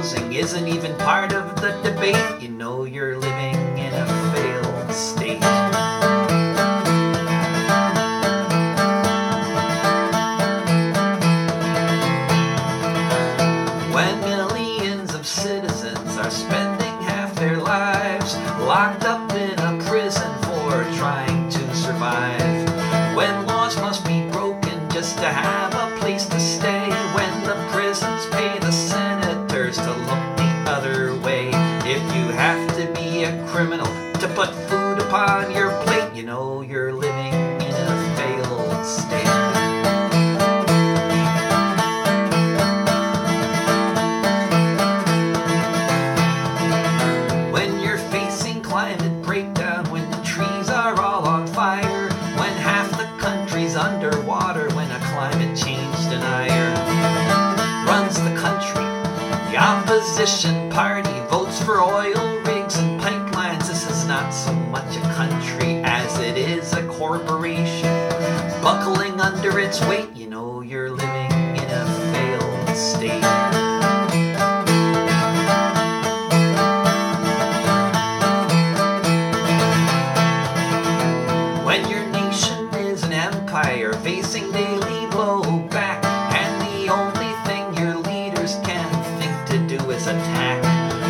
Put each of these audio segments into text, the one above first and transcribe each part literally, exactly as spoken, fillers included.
housing isn't even part of the debate. You know you're living in a failed state. When millions of citizens are spending half their lives locked up in a prison for trying to survive. When laws must be broken just to have a place to stay. When the prisons pay the senators to look the other way. If you have to be a criminal to put food upon your plate, you know you're living in a failed state. When you're facing climate breakdown, when the trees are all on fire, when half the country's underwater, when a climate change denier runs the country, the opposition party votes for oil rigs and pipelines. This is not so much a country as it is a corporation buckling under its weight. You know you're living in a failed state. When your nation is an empire facing daily blowback, and the only thing your leaders can think to do is attack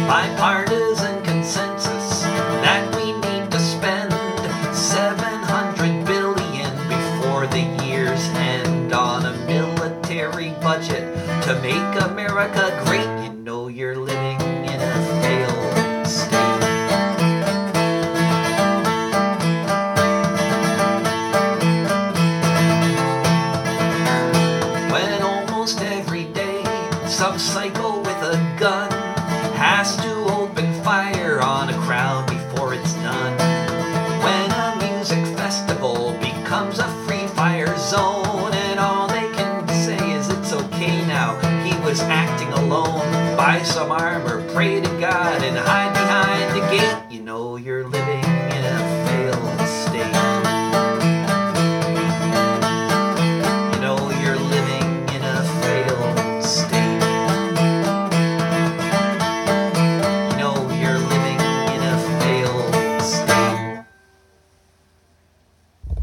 bipartisan consensus that we need to spend seven hundred billion dollars before the year's end on a military budget to make America great. You know you're living in a failed state. Some psycho with a gun has to open fire on a crowd before it's done. When a music festival becomes a free fire zone, and all they can say is it's okay now, he was acting alone. Buy some armor, pray to God, and hide